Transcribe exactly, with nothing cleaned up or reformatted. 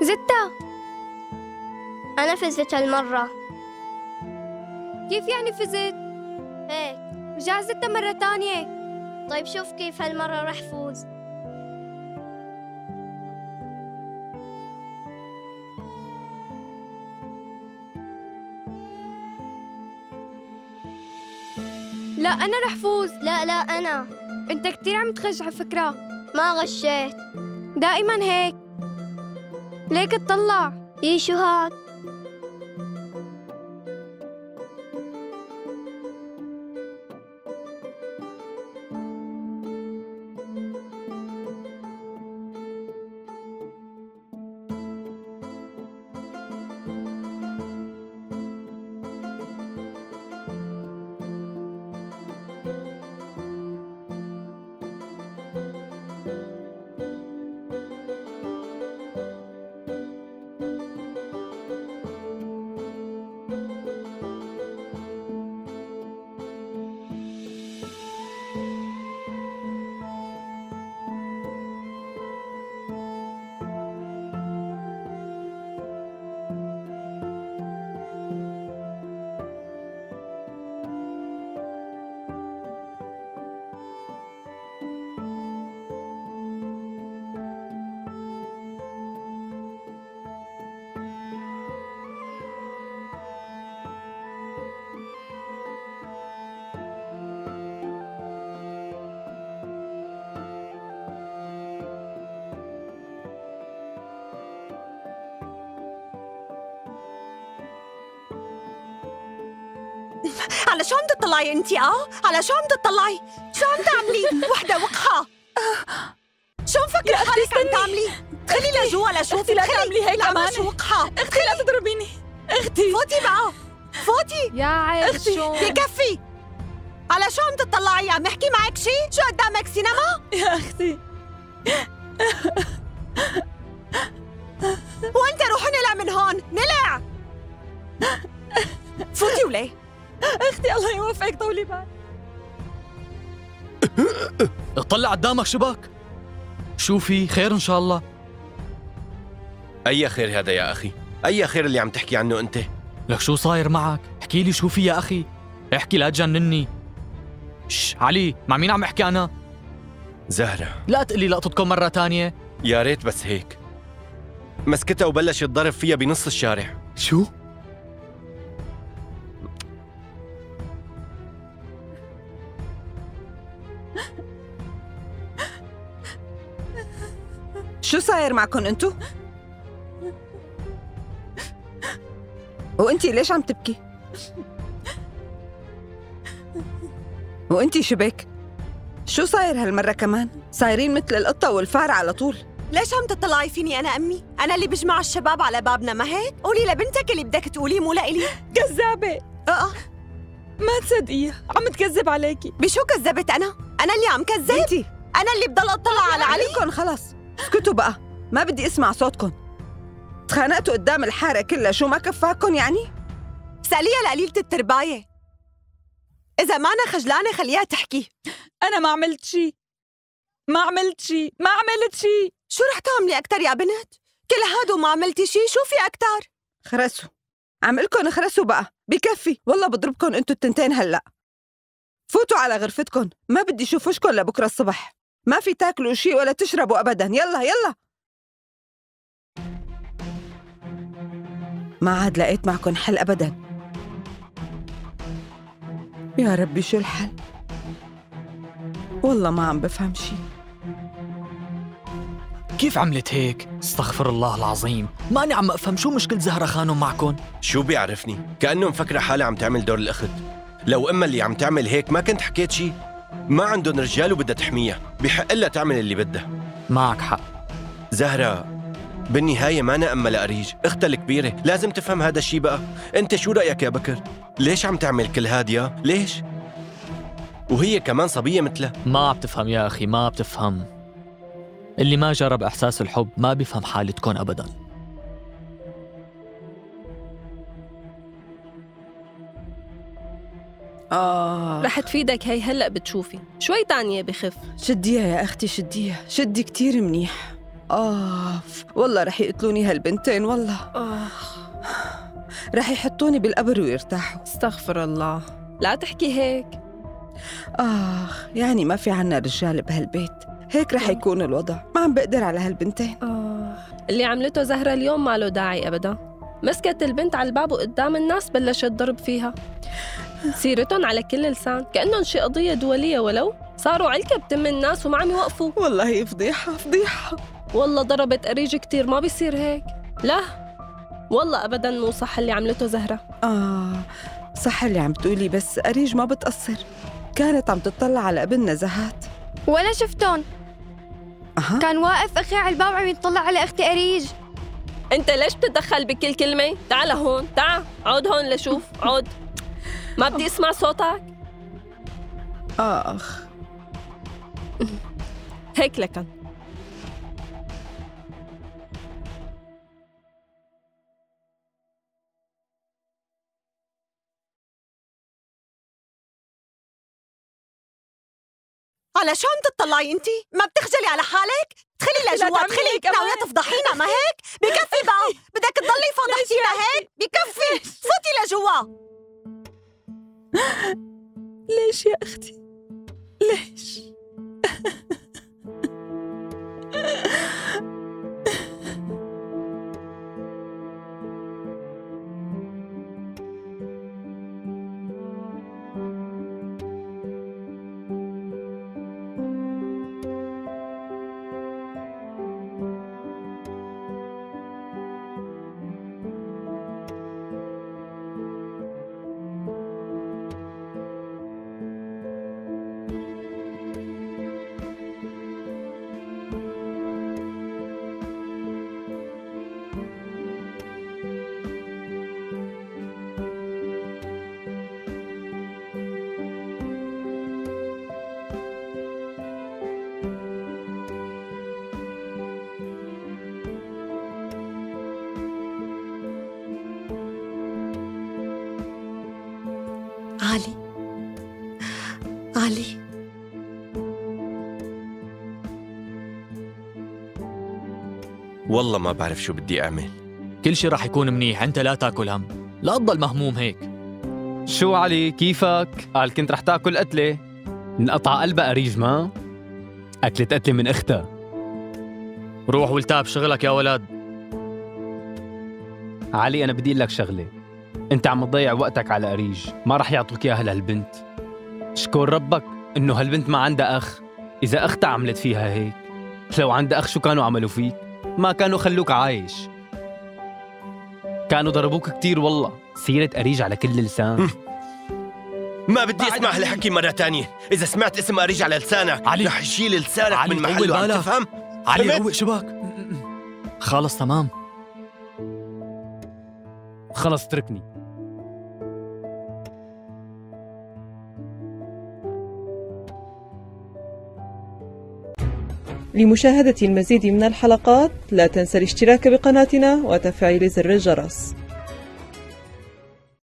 زدتها. أنا فزت هالمرة. كيف يعني فزت؟ هيك. رجع زدتها مرة تانية. طيب شوف كيف هالمرة رح فوز. لا أنا رح فوز. لا لا أنا. أنت كتير عم تغش على فكرة. ما غشيت. دائما هيك. ليك اطلع. ايه شو هاد؟ على شو عم تطلعي انت اه؟ على شو عم تطلعي؟ شو عم تعملي؟ وحده وقحه. شو مفكره حالك عم تعملي؟ خلي لجوا لشوفي. لا تعملي هيك كمان. شو وقحه؟ اختي لا تضربيني. اختي فوتي معه. فوتي يا عيني. شو بكفي؟ على شو عم تطلعي؟ عم احكي معك شيء؟ شو قدامك سينما؟ يا اختي وانت روحي نلع من هون. نلع. فوتي وليه؟ اختي الله يوفقك. طولي بالك. اطلع قدامك شباك. شوفي خير ان شاء الله. اي خير هذا يا اخي؟ اي خير اللي عم تحكي عنه انت؟ لك شو صاير معك؟ احكي لي شو في يا اخي. احكي لا تجنني. شش علي، مع مين عم احكي انا؟ زهرة. لا تقلي لقطتكم مرة تانية. يا ريت بس هيك. مسكتها وبلش يتضرب فيها بنص الشارع. شو؟ شو صاير معكن انتو؟ وانتي ليش عم تبكي؟ وانتي شبك؟ شو صاير هالمرة كمان؟ صايرين مثل القطة والفار على طول. ليش عم تطلعي فيني انا امي؟ انا اللي بجمع الشباب على بابنا ما هيك؟ قولي لبنتك اللي بدك تقوليه مو لإلي. كذابة. اه ما تصدقيها، عم تكذب عليكي. بشو كذبت انا؟ انا اللي عم كذب؟ انتي. انا اللي بضل اطلع على عليكم. خلص اسكتوا بقى، ما بدي اسمع صوتكم. تخانقتوا قدام الحاره كلها، شو ما كفاكم يعني؟ سأليها لقليلة الترباية. إذا ما أنا خجلانة خليها تحكي. أنا ما عملت شي. ما عملت شي، ما عملت شي. شو رح تعملي أكتر يا بنت؟ كل هاد وما عملتي شي، شو في أكتر؟ خرسوا، عملكم اخرسوا بقى، بكفي، والله بضربكم أنتوا التنتين هلأ. فوتوا على غرفتكم، ما بدي أشوف وشكم لبكرة الصبح. ما في تاكلوا شيء ولا تشربوا أبداً. يلا يلا. ما عاد لقيت معكم حل أبداً. يا ربي شو الحل؟ والله ما عم بفهم شيء. كيف عملت هيك؟ استغفر الله العظيم. ما أنا عم أفهم شو مشكلة زهرة خانم معكم؟ شو بيعرفني؟ كأنه مفكرة حالها عم تعمل دور الأخت. لو أما اللي عم تعمل هيك ما كنت حكيت شيء. ما عندهم رجال وبدها تحميها، بحق لها تعمل اللي بدها. معك حق زهرة، بالنهاية ما أنا أما لأريج، أختها الكبيرة، لازم تفهم هذا الشيء بقى. أنت شو رأيك يا بكر؟ ليش عم تعمل كل هادية؟ ليش؟ وهي كمان صبية مثلها. ما بتفهم يا أخي، ما بتفهم. اللي ما جرب إحساس الحب ما بيفهم حالتكم أبداً. آه رح تفيدك هي هلأ بتشوفي. شوي تانية بخف. شديها يا أختي شديها، شدي كتير منيح. آه والله رح يقتلوني هالبنتين، والله آه. رح يحطوني بالقبر ويرتاحوا. استغفر الله، لا تحكي هيك. آخ يعني ما في عنا رجال بهالبيت، هيك رح يكون الوضع. ما عم بقدر على هالبنتين. آه. اللي عملته زهرة اليوم ما له داعي أبدا. مسكت البنت على الباب وقدام الناس بلشت ضرب فيها. سيرتهم على كل لسان كأنهم شي قضية دولية، ولو صاروا علكة بتم الناس وما عم يوقفوا. والله فضيحة فضيحة. والله ضربت أريج كتير، ما بيصير هيك. لا والله أبدا مو صح اللي عملته زهرة. آه صح اللي عم تقولي، بس أريج ما بتقصر، كانت عم تطلع على ابن نزهات. ولا شفتون. أه. كان واقف أخي على الباب عم يطلع على أختي أريج. أنت ليش بتتدخل بكل كلمة؟ تعال هون، تعال عود هون لشوف، عود. ما بدي أسمع صوتك. آخ هيك لكن. على شو عم تطلعي انتي؟ ما بتخجلي على حالك؟ ادخلي لجوا، ادخلي لنا ويا تفضحينا، ما هيك؟ بكفي بقى، بدك تضلي فضحتينا هيك؟ بكفي، فوتي لجوا. ليش يا اختي؟ ليش؟ علي علي والله ما بعرف شو بدي أعمل. كل شي راح يكون منيح، أنت لا تاكل هم، لا تضل مهموم هيك. شو علي كيفك؟ قال كنت رح تاكل قتلة. انقطع قلبها أريج، ما أكلت قتلة من أختها. روح والتعب شغلك يا ولد. علي أنا بدي أقول لك شغلة، أنت عم تضيع وقتك على أريج، ما رح يعطوك إياها لهالبنت. شكر ربك إنه هالبنت ما عندها أخ، إذا أختها عملت فيها هيك، لو عندها أخ شو كانوا عملوا فيك؟ ما كانوا خلوك عايش، كانوا ضربوك كتير. والله سيرة أريج على كل لسان. ما بدي أسمع هالحكي مرة تانية، إذا سمعت اسم أريج على لسانك علي رح يشيل لسانك علي من محله، عم تفهم؟ علي روق شباك، خلص تمام، خلص اتركني. لمشاهدة المزيد من الحلقات لا تنسى الاشتراك بقناتنا وتفعيل زر الجرس.